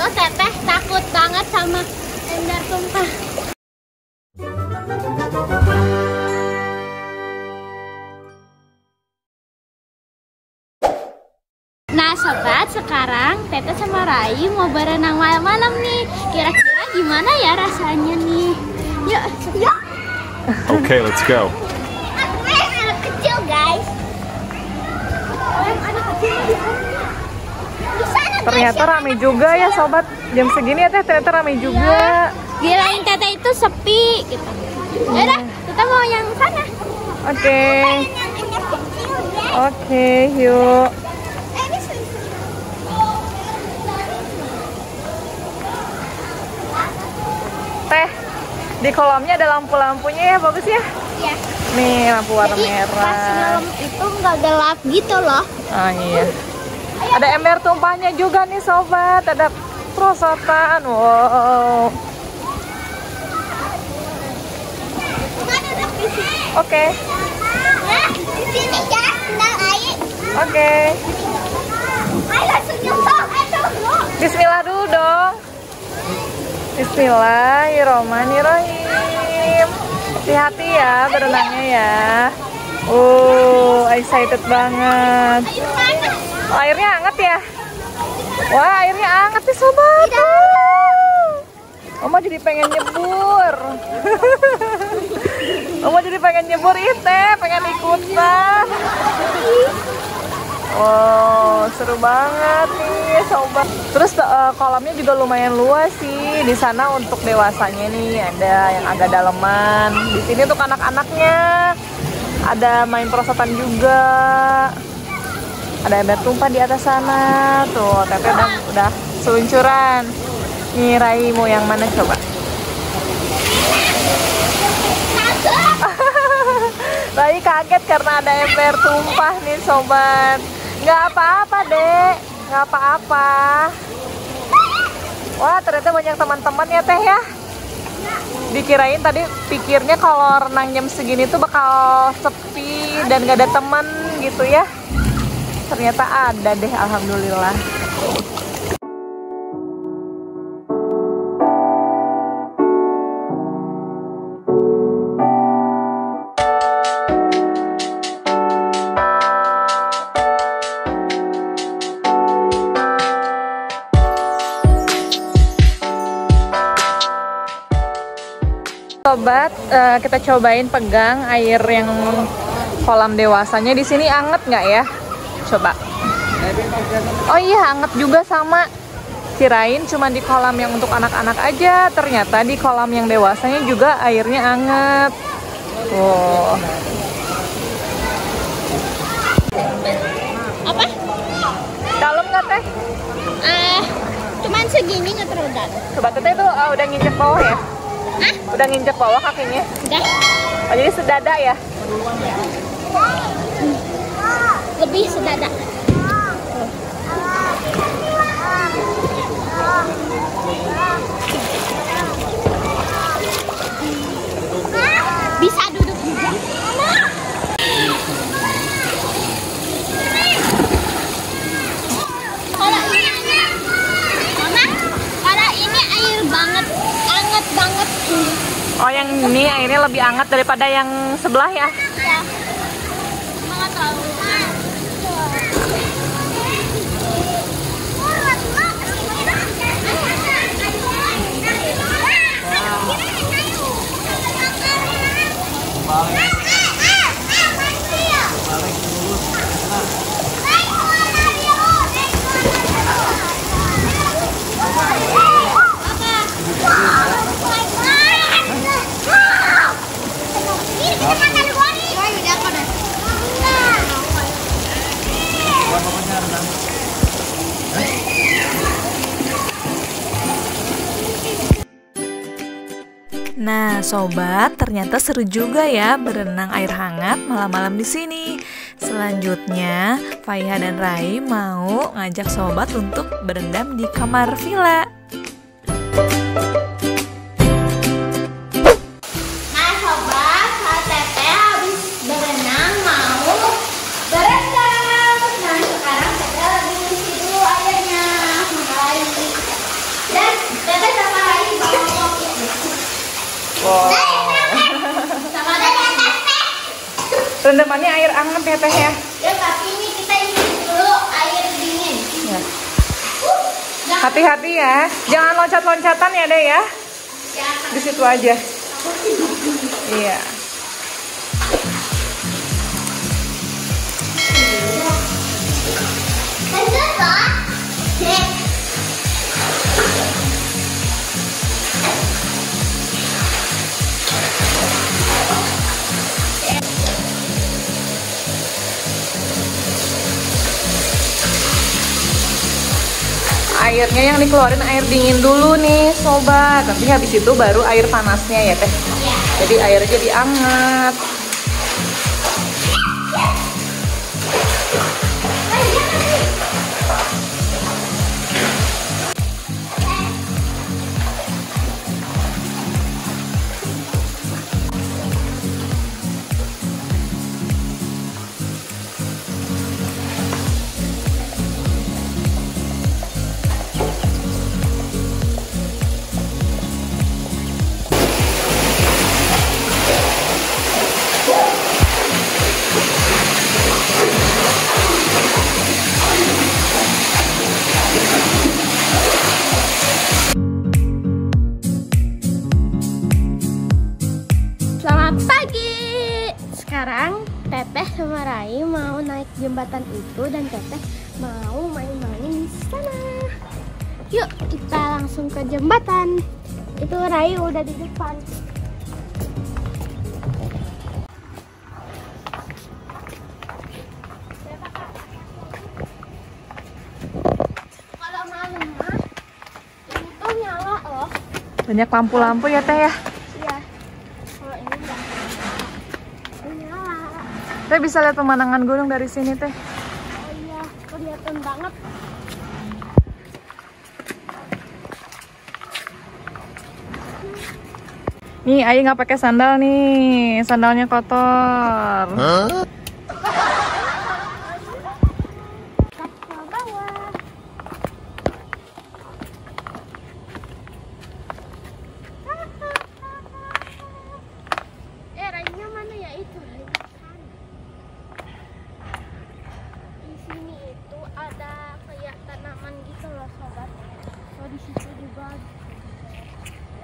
tuh teteh takut banget sama ember tumpah. Nah sobat, sekarang teteh sama Rai mau berenang malam-malam nih. Kira-kira gimana ya rasanya nih? Yuk, yuk. Okay, let's go. Anak kecil guys. Anak kecil ternyata rame juga ya sobat. Jam segini ya teh ternyata rame juga. Kirain teteh itu sepi gitu. Yaudah, kita mau yang sana. Oke, yuk. Teh, di kolamnya ada lampu-lampunya ya, bagus ya? Iya. Nih, lampu warna merah. Jadi pas malam itu nggak gelap gitu loh. Ah iya. Ada ember tumpahnya juga nih sobat, ada prosotan. Wow. Oke. Di sini ya, sendal air. Oke. Ayo langsung nyusok, ayo. Bismillah dulu dong. Bismillahirrahmanirrahim. Hati-hati ya berenangnya ya. Excited banget. Airnya hangat ya? Wah, airnya hangat nih sobat. Oma jadi pengen nyebur. Oma jadi pengen nyebur, Iteh pengen ikutan. Wow, seru banget nih sobat. Terus kolamnya juga lumayan luas sih. Di sana untuk dewasanya nih ada yang agak daleman. Di sini untuk anak-anaknya ada main perosotan juga. Ada ember tumpah di atas sana. Tuh, teteh udah seluncuran. Nih, Rai mau yang mana coba? Rai kaget karena ada ember tumpah nih sobat. Nggak apa-apa dek, nggak apa-apa. Wah, ternyata banyak teman-teman ya teh ya. Dikirain tadi pikirnya kalau renang jam segini tuh bakal sepi dan nggak ada teman gitu ya. Ternyata ada deh, alhamdulillah. Sobat, kita cobain pegang air yang kolam dewasanya. Di sini anget nggak ya? Coba. Oh iya, hangat juga sama. Kirain cuma di kolam yang untuk anak-anak aja. Ternyata di kolam yang dewasanya juga airnya hangat. Wow. Apa? Dalam nggak teh? Cuman segini, nggak terlalu dalam. Coba teteh itu udah nginjek bawah ya? Hah? Udah nginjek bawah kakinya? Udah. Oh, jadi sedada ya? Ya. Lebih sedada. Bisa duduk juga. Kalau ini air banget, hangat banget. Oh, yang ini airnya lebih hangat daripada yang sebelah ya? Iya. Nah, sobat, ternyata seru juga ya berenang air hangat malam-malam di sini. Selanjutnya, Faiha dan Rai mau ngajak sobat untuk berendam di kamar villa. Nah, sobat, kalau teteh habis berenang mau berendam. Nah, sekarang teteh lagi ngisi dulu airnya. Wow. Rendamannya air hangat ya Teh ya. Ya tapi ini kita isi dulu air dingin. Hati-hati ya. Jangan loncat-loncatan ya Deh ya. Di situ aja. Iya. Airnya yang dikeluarin air dingin dulu nih sobat, nanti habis itu baru air panasnya ya Teh. Jadi airnya jadi hangat. Sekarang Teteh sama Rai mau naik jembatan itu dan Teteh mau main-main di sana. Yuk kita langsung ke jembatan. Itu Rai udah di depan. Kalau malam mah ini tuh nyala loh. Banyak lampu-lampu ya Teh ya. Teh bisa lihat pemandangan gunung dari sini Teh. Oh iya, kelihatan banget. Nih, Ayi nggak pakai sandal nih, sandalnya kotor. Huh?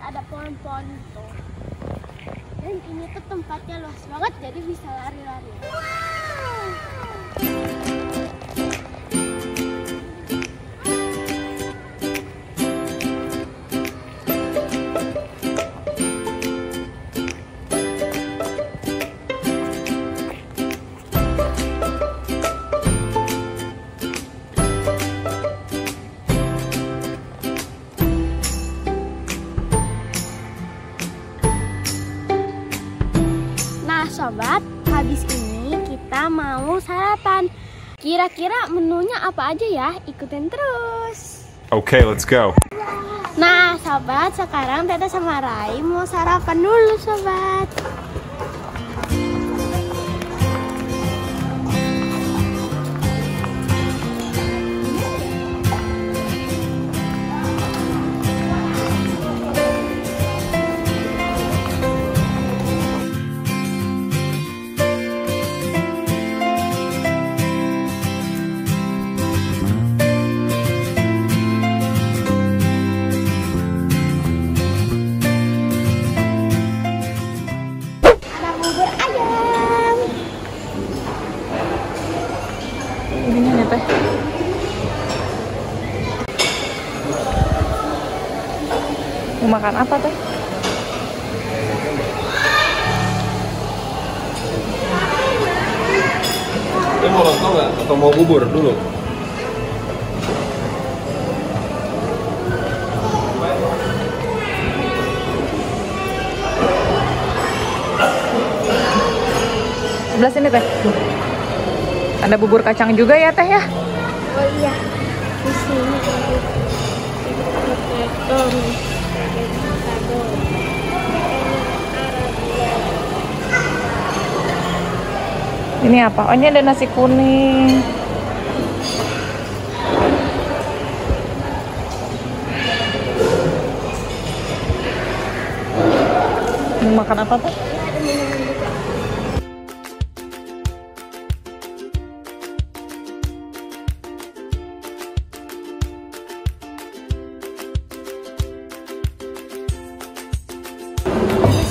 Ada pohon-pohon itu dan ini tuh tempatnya luas banget jadi bisa lari-lari. Sobat, habis ini kita mau sarapan. Kira-kira menunya apa aja ya? Ikutin terus. Oke, let's go. Nah, sobat, sekarang Teteh sama Rai mau sarapan dulu, sobat. Mau makan apa Teh? Ini mau lontong nggak? Atau mau bubur dulu? Sebelah sini Teh. Ada bubur kacang juga ya Teh ya? Oh iya. Di sini. Tuh. Ini apa? Oh, ini ada nasi kuning. Mau makan apa, Pak?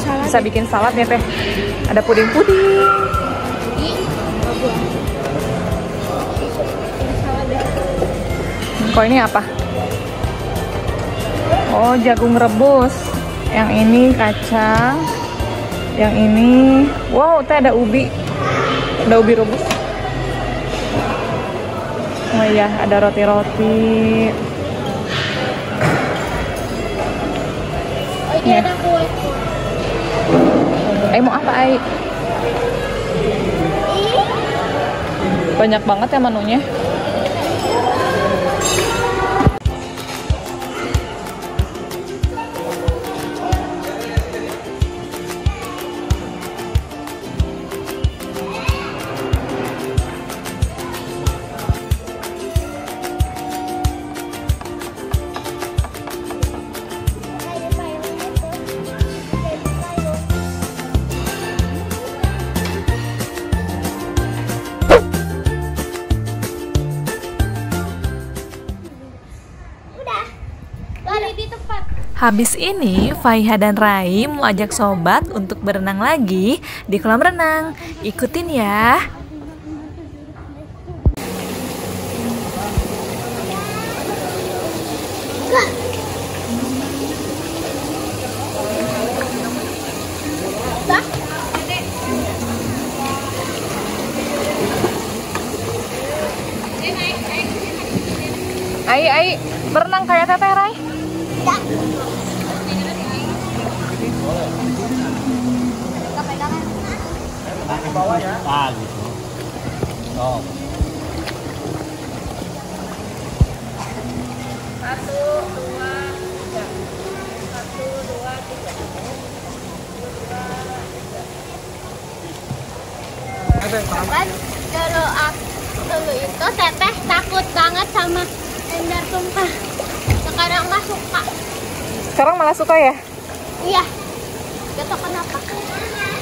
Bisa bikin salad ya, Teh. Ada puding-puding. Kok ini apa? Oh, jagung rebus. Yang ini kacang. Yang ini, wow, Teh ada ubi. Ada ubi rebus. Oh iya, ada roti-roti. Oh, ini ada kue-kue. Ay, mau apa, Ay? Banyak banget ya menunya. Habis ini, Faiha dan Rai mau ajak sobat untuk berenang lagi di kolam renang. Ikutin ya. Ayo, berenang kayak Teteh, Rai. Bawah ya. Ah, gitu. Oh. Satu, dua, tiga. Satu, dua, tiga. Kapan kalau dulu itu Teteh takut banget sama tender tumpah. Sekarang nggak suka. Sekarang malah suka ya? Iya. Gak tau kenapa.